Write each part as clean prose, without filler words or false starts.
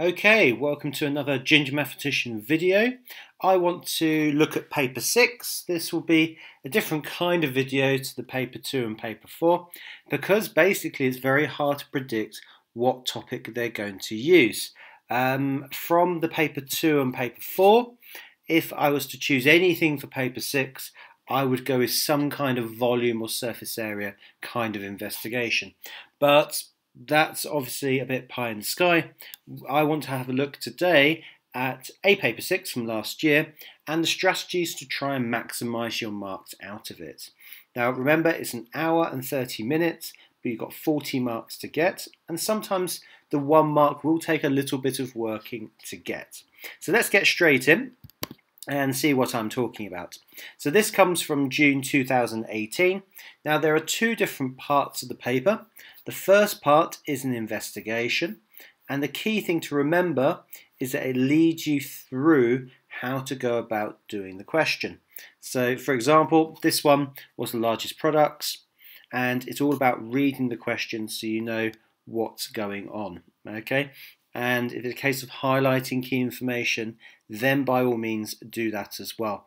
Okay, welcome to another Ginger Mathematician video. I want to look at paper 6. This will be a different kind of video to the paper 2 and paper 4 because basically it's very hard to predict what topic they're going to use. From the paper 2 and paper 4, if I was to choose anything for paper 6, I would go with some kind of volume or surface area kind of investigation. But that's obviously a bit pie in the sky. I want to have a look today at a paper 6 from last year and the strategies to try and maximise your marks out of it. Now remember, it's an hour and 30 minutes, but you've got 40 marks to get, and sometimes the one mark will take a little bit of working to get. So let's get straight in and see what I'm talking about. So this comes from June 2018. Now there are two different parts of the paper. The first part is an investigation, and the key thing to remember is that it leads you through how to go about doing the question. So for example, this one was the largest products, and it's all about reading the question so you know what's going on, okay? And if it's a case of highlighting key information, then by all means do that as well.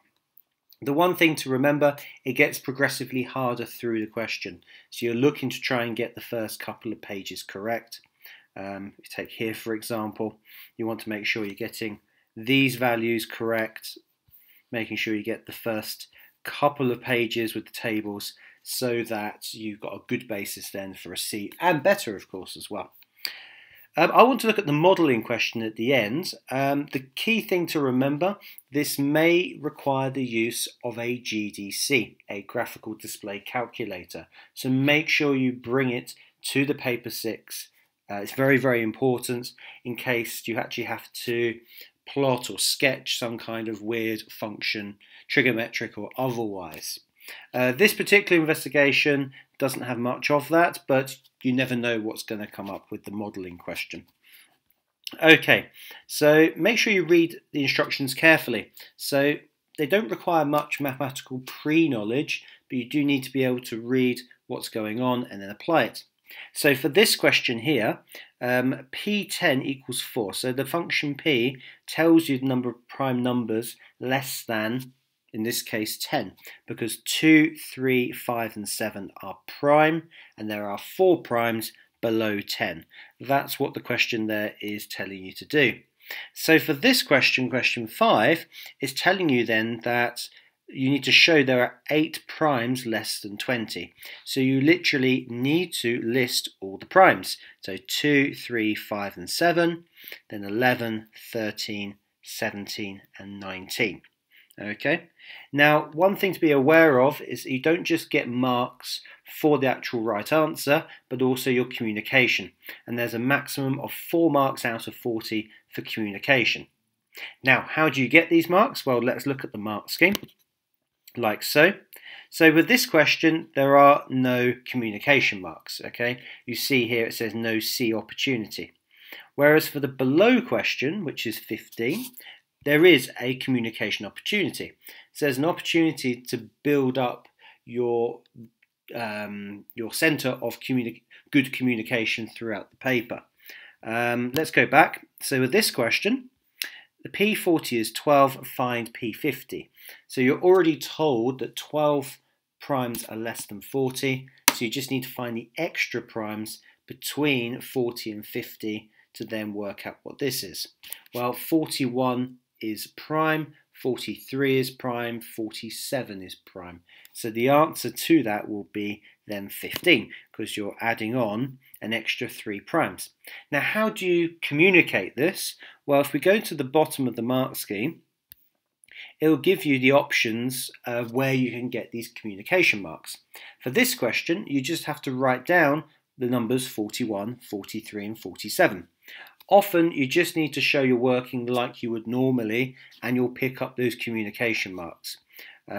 The one thing to remember, it gets progressively harder through the question. So you're looking to try and get the first couple of pages correct. If you take here, for example, you want to make sure you're getting these values correct, making sure you get the first couple of pages with the tables so that you've got a good basis then for a C, and better, of course, as well. I want to look at the modelling question at the end. The key thing to remember, this may require the use of a GDC, a graphical display calculator. So make sure you bring it to the paper 6. It's very, very important in case you actually have to plot or sketch some kind of weird function, trigonometric or otherwise. This particular investigation doesn't have much of that, but you never know what's going to come up with the modelling question. Okay, so make sure you read the instructions carefully. So they don't require much mathematical pre-knowledge, but you do need to be able to read what's going on and then apply it. So for this question here, p10 equals 4. So the function p tells you the number of prime numbers less than, in this case, 10, because 2, 3, 5 and 7 are prime, and there are 4 primes below 10. That's what the question there is telling you to do. So for this question, question 5, it's telling you then that you need to show there are 8 primes less than 20. So you literally need to list all the primes. So 2, 3, 5 and 7, then 11, 13, 17 and 19. Okay, now one thing to be aware of is you don't just get marks for the actual right answer, but also your communication. And there's a maximum of 4 marks out of 40 for communication. Now, how do you get these marks? Well, let's look at the mark scheme, like so. So with this question, there are no communication marks, okay? You see here it says no C opportunity. Whereas for the below question, which is 15, there is a communication opportunity. So there's an opportunity to build up your centre of good communication throughout the paper. Let's go back. So with this question, the P40 is 12, find P50. So you're already told that 12 primes are less than 40, so you just need to find the extra primes between 40 and 50 to then work out what this is. Well, 41 is prime, 43 is prime, 47 is prime. So the answer to that will be then 15, because you're adding on an extra 3 primes. Now, how do you communicate this? Well, if we go to the bottom of the mark scheme, it'll give you the options where you can get these communication marks. For this question, you just have to write down the numbers 41, 43 and 47. Often you just need to show you're working like you would normally, and you'll pick up those communication marks.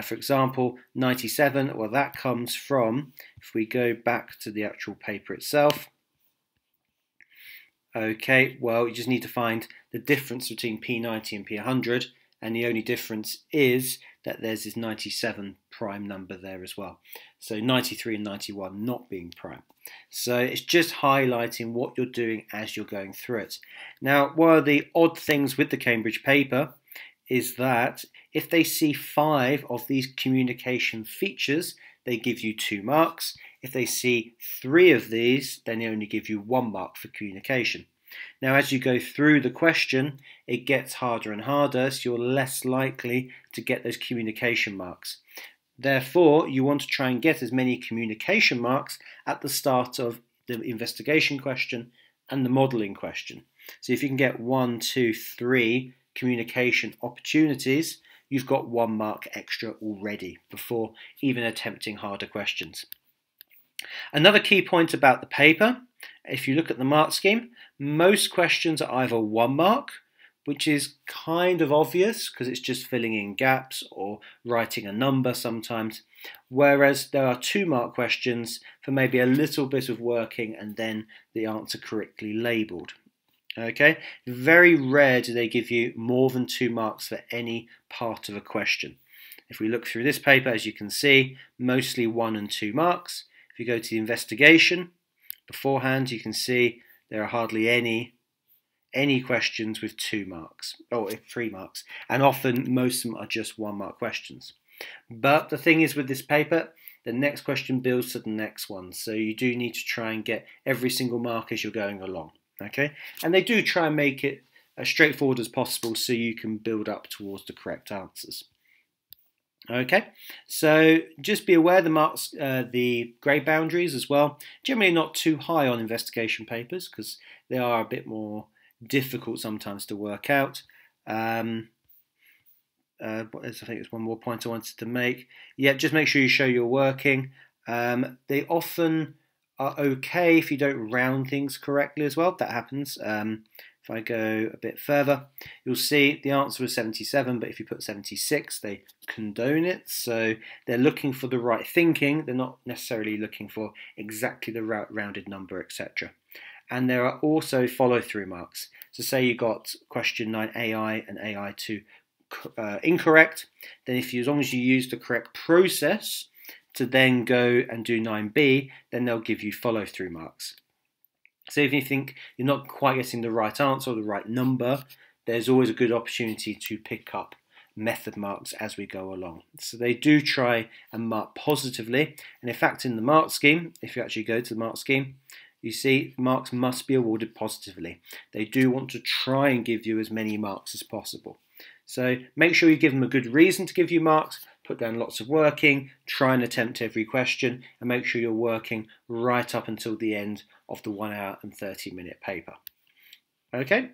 For example, 97, well, that comes from, if we go back to the actual paper itself, okay, well, you just need to find the difference between P90 and P100, and the only difference is that there's this 97 prime number there as well. So 93 and 91 not being prime. So it's just highlighting what you're doing as you're going through it. Now, one of the odd things with the Cambridge paper is that if they see 5 of these communication features, they give you 2 marks. If they see 3 of these, then they only give you 1 mark for communication. Now, as you go through the question, it gets harder and harder, so you're less likely to get those communication marks. Therefore, you want to try and get as many communication marks at the start of the investigation question and the modelling question. So if you can get 1, 2, 3 communication opportunities, you've got 1 mark extra already before even attempting harder questions. Another key point about the paper, if you look at the mark scheme, most questions are either 1 mark, which is kind of obvious because it's just filling in gaps or writing a number sometimes, whereas there are 2 mark questions for maybe a little bit of working and then the answer correctly labelled. Okay, very rare do they give you more than 2 marks for any part of a question. If we look through this paper, as you can see, mostly 1 and 2 marks. If you go to the investigation beforehand, you can see there are hardly any questions with 2 marks, or 3 marks, and often most of them are just 1 mark questions. But the thing is with this paper, the next question builds to the next one, so you do need to try and get every single mark as you're going along. Okay, and they do try and make it as straightforward as possible so you can build up towards the correct answers. Okay, so just be aware the marks, the grade boundaries as well, generally not too high on investigation papers because they are a bit more difficult sometimes to work out. I think there's one more point I wanted to make. Yeah, just make sure you show you're working. They often are okay if you don't round things correctly as well. That happens. If I go a bit further, you'll see the answer was 77, but if you put 76, they condone it. So they're looking for the right thinking. They're not necessarily looking for exactly the rounded number, etc. And there are also follow-through marks. So say you got question 9 AI and AI2 incorrect, then if you, as long as you use the correct process to then go and do 9B, then they'll give you follow-through marks. So if you think you're not quite getting the right answer or the right number, there's always a good opportunity to pick up method marks as we go along. So they do try and mark positively. And in fact, in the mark scheme, if you actually go to the mark scheme, you see marks must be awarded positively. They do want to try and give you as many marks as possible. So make sure you give them a good reason to give you marks, put down lots of working, try and attempt every question, and make sure you're working right up until the end of the 1 hour and 30 minute paper. Okay,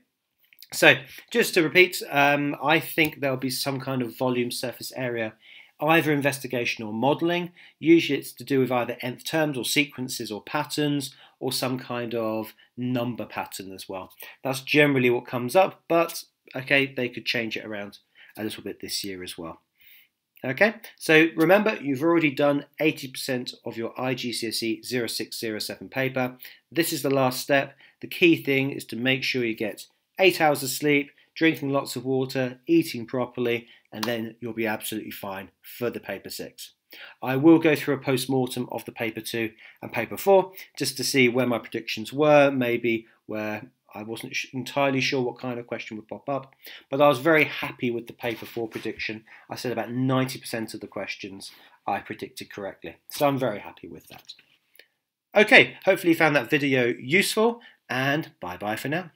so just to repeat, I think there'll be some kind of volume surface area, either investigation or modelling. Usually it's to do with either nth terms or sequences or patterns or some kind of number pattern as well. That's generally what comes up, but okay, they could change it around a little bit this year as well. Okay, so remember, you've already done 80% of your IGCSE 0607 paper. This is the last step. The key thing is to make sure you get 8 hours of sleep, drinking lots of water, eating properly, and then you'll be absolutely fine for the paper 6. I will go through a post-mortem of the paper 2 and paper 4 just to see where my predictions were, maybe where I wasn't entirely sure what kind of question would pop up, but I was very happy with the paper 4 prediction. I said about 90% of the questions I predicted correctly, so I'm very happy with that. Okay, hopefully you found that video useful, and bye-bye for now.